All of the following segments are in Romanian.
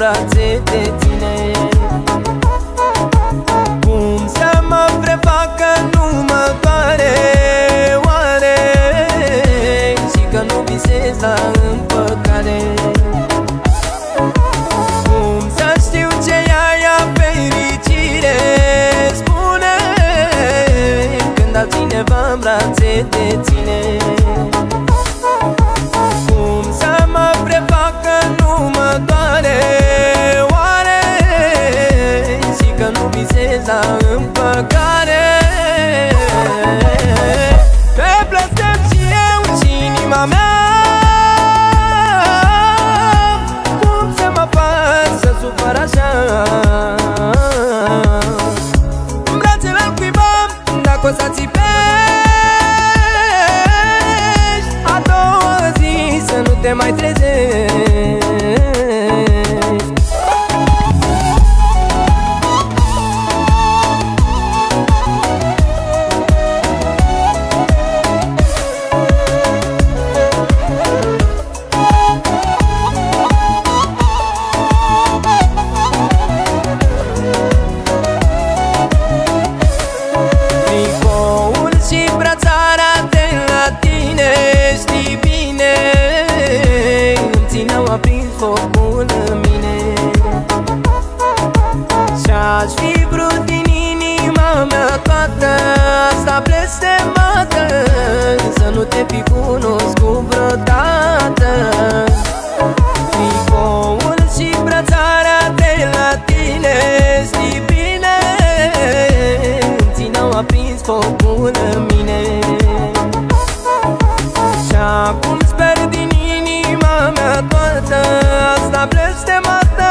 brațe de tine. Cum să mă prefac că nu mă pare, oare? Și că nu visez la împăcare. Cum să știu ce ai a fericire, spune, când altcineva în brațe de tine. Împăcare. Te blestem și eu și inima mea. Cum să mă fac să sufăr așa? În brațele altcuiva, dacă o să țipești, a doua zi să nu te mai trezești. Aș fi vrut din inima mea toată asta blestemată, să nu te fi cunoscut vreodată. Tricoul și brățarea de la tine, știi bine, ți-n-au aprins focul în mine. Și acum sper din inima mea toată asta blestemată,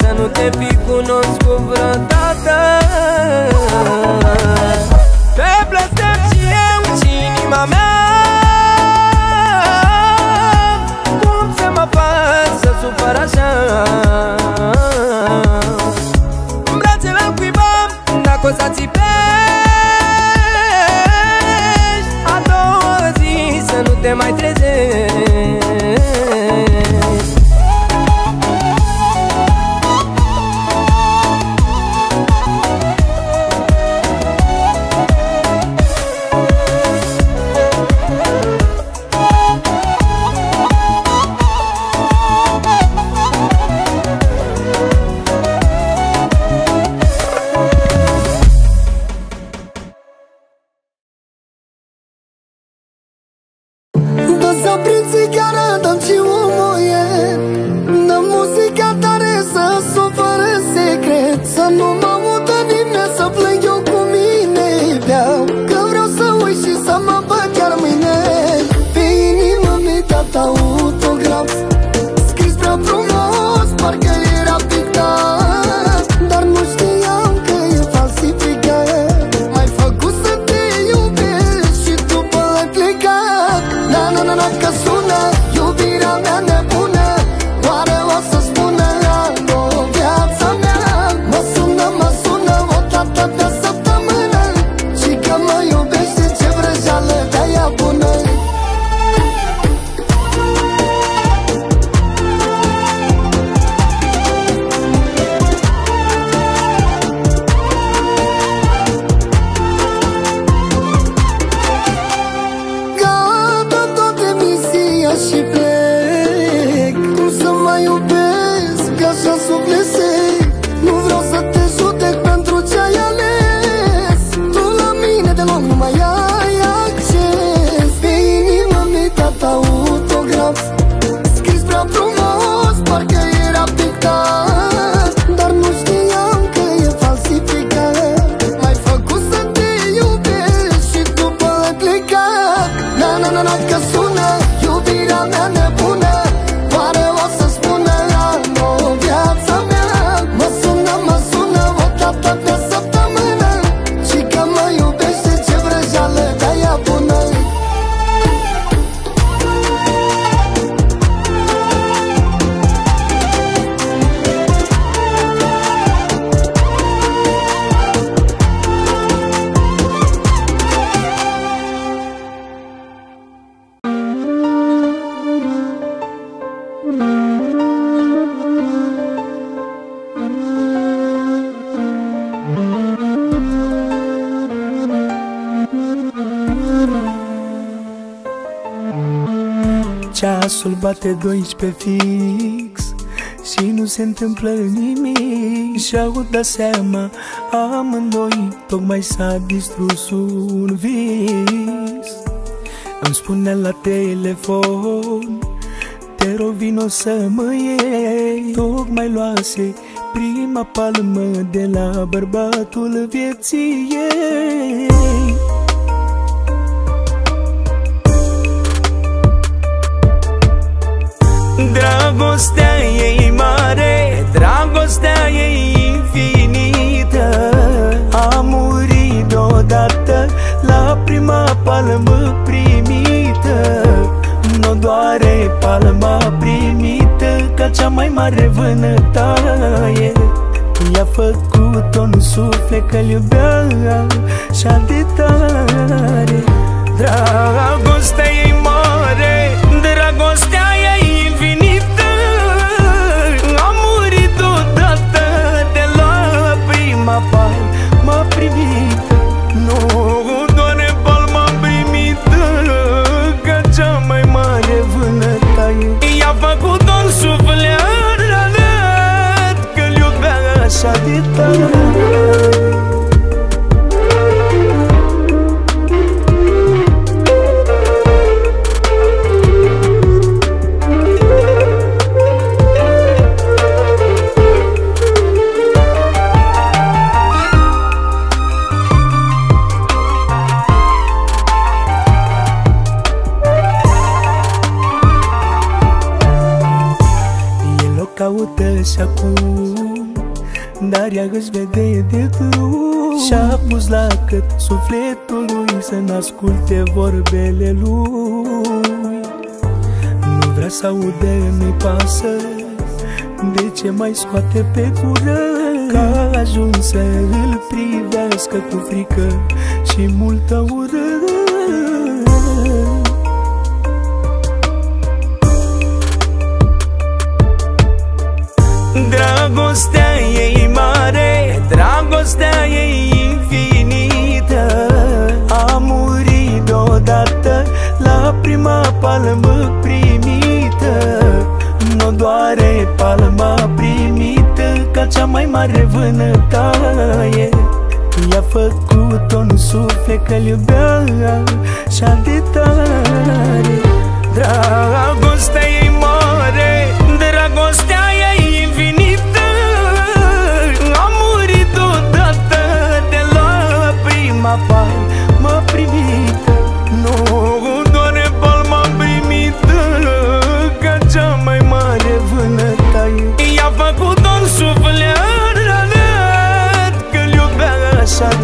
să nu te fi cunoscut vreodată. Te blestem și eu și inima mea. Cum să mă fac să sufăr așa? În brațele cuiva, dacă o să țipești, a doua zi să nu te mai trezești. Că sună iubirea mea nebună, oare o să spună? ceasul bate 12 fix și nu se întâmplă nimic. Și-au dat seama amândoi, tocmai s-a distrus un vis. Îmi spunea la telefon, te rog vino să mă iei. Tocmai luase prima palmă de la bărbatul vieții ei. Dragostea ei mare, dragostea ei infinită, a murit deodată la prima palmă primită. Nu doare palma primită ca cea mai mare vânătaie. I-a făcut-o în suflet că-l iubea și-a de tare. Dragostea ei mare, dragostea ei infinită, a murit odată de la prima palma primită. Nu și acum, dar ea își vede de drum și-a pus la cât sufletul lui să n-asculte vorbele lui. Nu vrea să audă, nu-i pasă de ce mai scoate pe gură, că a ajuns să îl privească cu frică și multă ură. Dragostea ei mare, dragostea ei infinită, a murit deodată la prima palmă primită. Nu doare palma primită ca cea mai mare vânătaie. I-a făcut-o în suflet că-l iubea și-a de tare. Dragostea ei mare, dragostea ei infinită, a murit odată de la prima palmă primită. Nu doare palma primită ca cea mai mare vânătaie. I-a făcut-o în suflet că-l iubea așa